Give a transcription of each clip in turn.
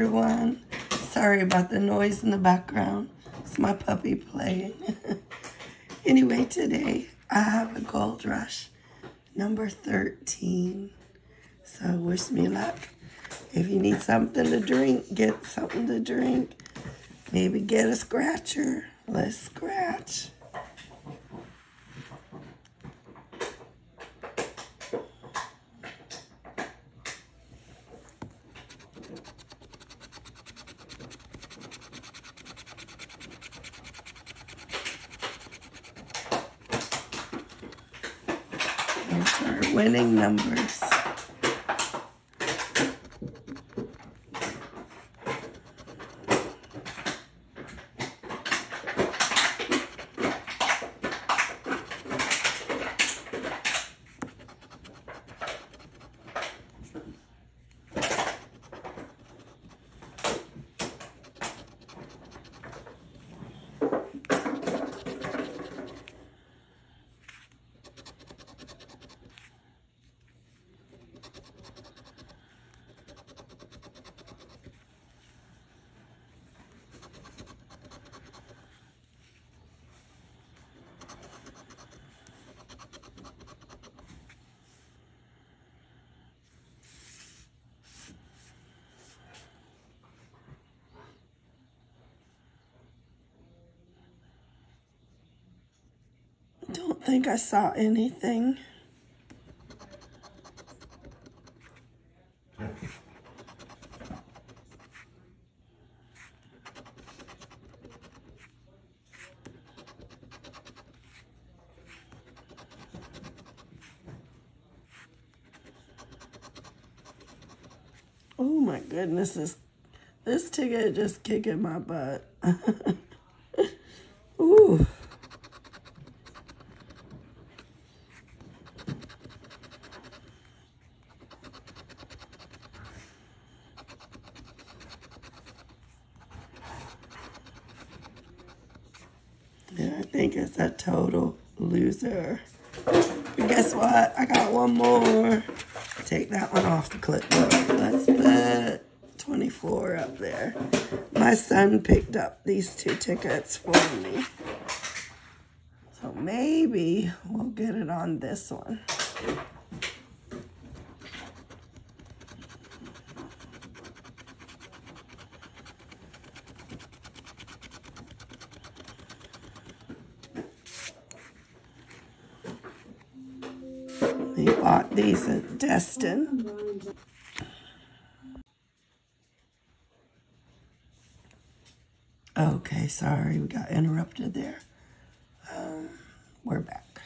everyone. Sorry about the noise in the background. It's my puppy playing. Anyway, today I have a gold rush number 13. So wish me luck. If you need something to drink, get something to drink. Maybe get a scratcher. Let's scratch. Those are winning numbers. Don't think I saw anything. Oh my goodness, this ticket just kicking my butt. Ooh. I think it's a total loser. But guess what? I got one more. Take that one off the clipboard. Let's put 24 up there. My son picked up these two tickets for me. So maybe we'll get it on this one. He bought these at Destin. Okay, sorry, we got interrupted there. We're back.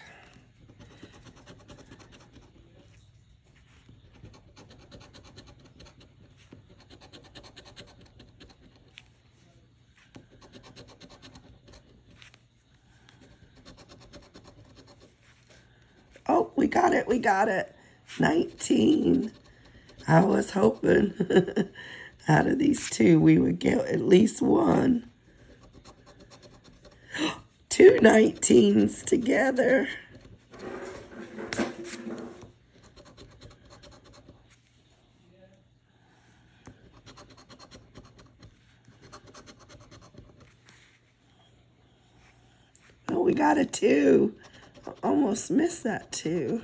Oh, we got it. We got it. 19. I was hoping out of these two, we would get at least one. 2 19s together. Oh, we got a 2. Almost missed that 2.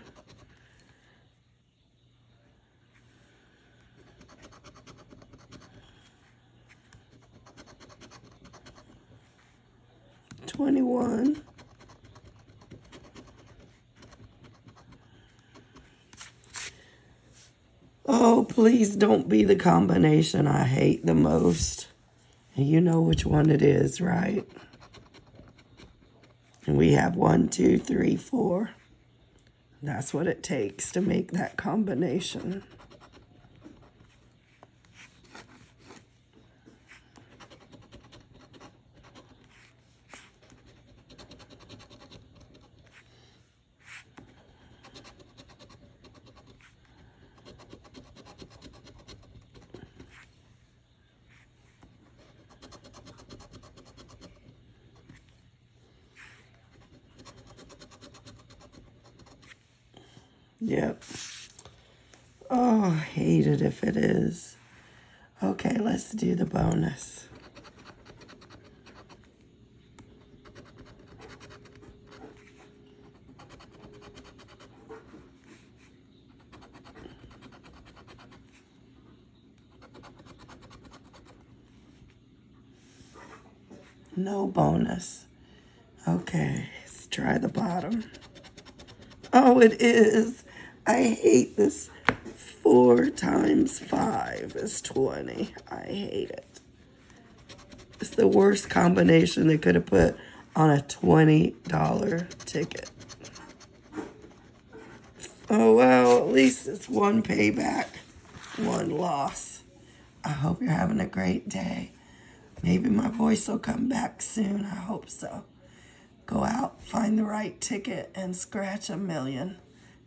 $21. Oh, please don't be the combination I hate the most. And you know which one it is, right? And we have 1, 2, 3, 4. That's what it takes to make that combination. Yep. Oh, I hate it if it is. Okay, let's do the bonus. No bonus. Okay, let's try the bottom. Oh, it is. I hate this. 4 times 5 is 20. I hate it. It's the worst combination they could have put on a $20 ticket. Oh, well, at least it's one payback, one loss. I hope you're having a great day. Maybe my voice will come back soon. I hope so. Go out, find the right ticket, and scratch a million.